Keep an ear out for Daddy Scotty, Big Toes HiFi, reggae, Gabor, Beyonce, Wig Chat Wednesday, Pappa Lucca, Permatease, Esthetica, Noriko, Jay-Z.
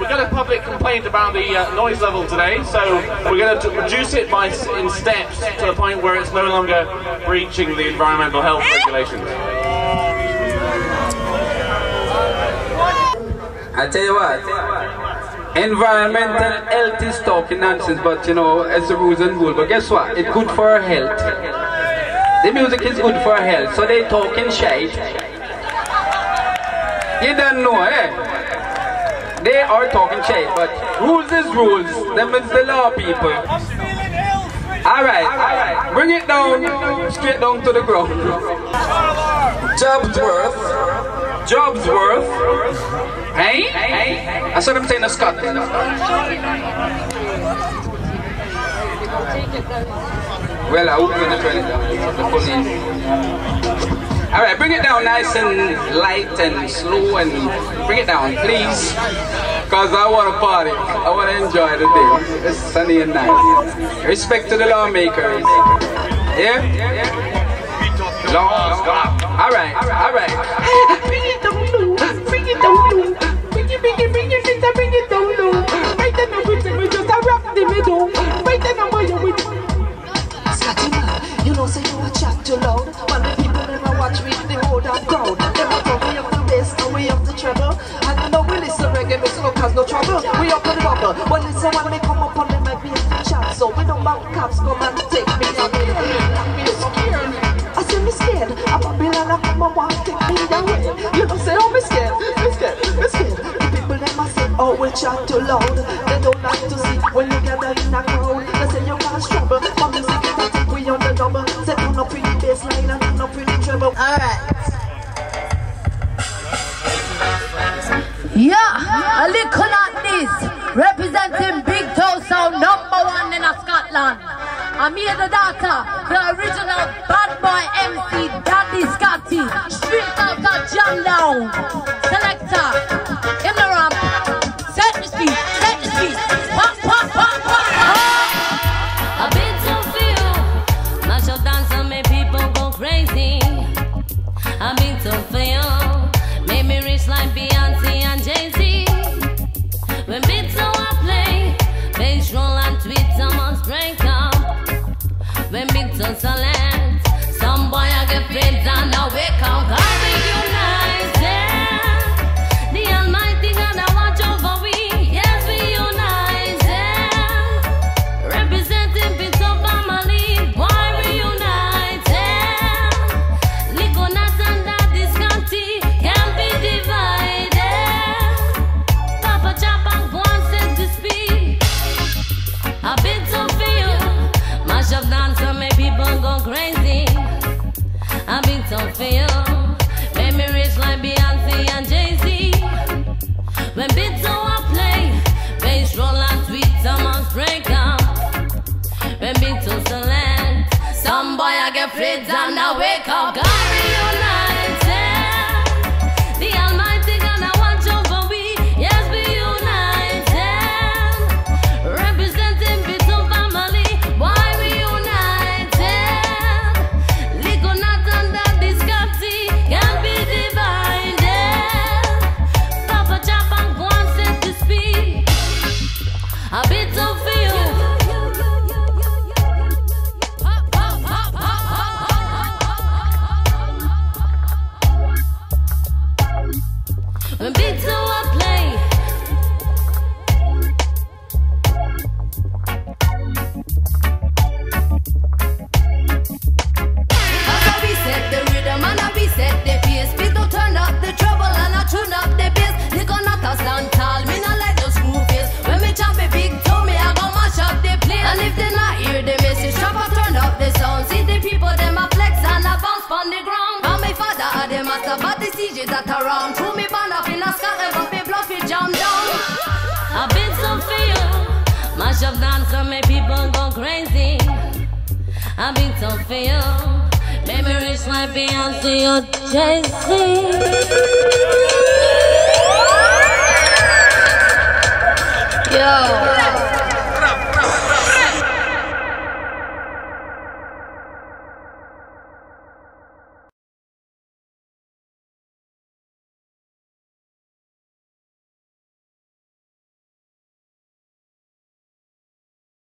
We got a public complaint about the noise level today, so we're going to reduce it by in steps to the point where it's no longer breaching the environmental health regulations. I tell you what, environmental health is talking nonsense, but you know, it's the rules and rules. But guess what? It's good for our health. The music is good for our health, so they talking shit. You don't know, eh? They are talking shit, but rules is rules. Them is the law, people. Alright, bring it down, straight down to the ground. Jobsworth. Hey? That's what I'm saying to Scott. Well, I hope we're not turning down. The police. All right, bring it down nice and light and slow, and bring it down, please. Because I want to party. I want to enjoy the day. It's sunny and nice. Respect to the lawmakers. Yeah? All right. Bring it down low. Bring it down low. Bring it down low. Right now, we just rock the middle. Right now, Scotty, you know, say you a chat too loud. Watch with the whole damn crowd. They might go way up the bass and way up the treble. And you know we listen reggae, makes no cause no trouble. We up on the bubble. When it's when they come up on them, I be in the chat. So we don't bound cops come and take me down. I'm scared. I say me scared. I'm a bill and I come and want to take me down. You don't say, oh, me scared. Me scared. The people them say, oh, we chat too loud. They don't like to see when you gather in a crowd. They say you cause trouble. My music is not we on the double. Say turn up in the bassline and turn up in the treble. Yeah, a little like this, representing Big Toes sound #1 in Scotland. I'm here the daughter, the original bad boy MC Daddy Scotty, straight out of Jam Down. Selector, in the ramp, set the street, pop, pop, pop, pop. I've been to feel, my show dancer make people go crazy. I've been to feel, made me rich like Beyonce and Jay-Z. When beats on I play, bass roll and tweets I must break up. When beats on silent, some boy I get framed and I wake up. God make you nice, yeah. The Almighty God I watch over we. Yes, we unite, yeah. Representing bits of family, boy we unite, yeah. Liconas and Daddy's country can't be divided. Papa Chap and Guan set the speed. I've been to feel, mash up dancer make people go crazy. I've been to feel, made me rich like Beyonce and Jay-Z. When beats on I play, bass roll and tweets I must break up. When beats on select, some boy I get frizz and I wake up. God reunites, yeah. The Almighty God I watch over we. Yes, we unite, yeah. Representing Bitum family, why we unite, yeah. Ligonat and Daddy Scotty can't be divided. Papa Chap and Guan set the speed. A bit of feel. When beats do I play? As I reset the rhythm and I reset the pace, we don't turn up the trouble and I tune up the bass. They gonna not stand tall, me not like those movies. When me chop me big toe, me I gon' mash up the place. And if they not hear the message, chop I turn up the sound. See the people, them a flex and I bounce on the ground. And my father, I the master, but the CJ's that around. down. Pull me band up in a sky and bump me bluffy jam down. I've been some for you. Mash up dance and make people go crazy. I've been some for you. Memories like Beyonce or Jay-Z. Yo.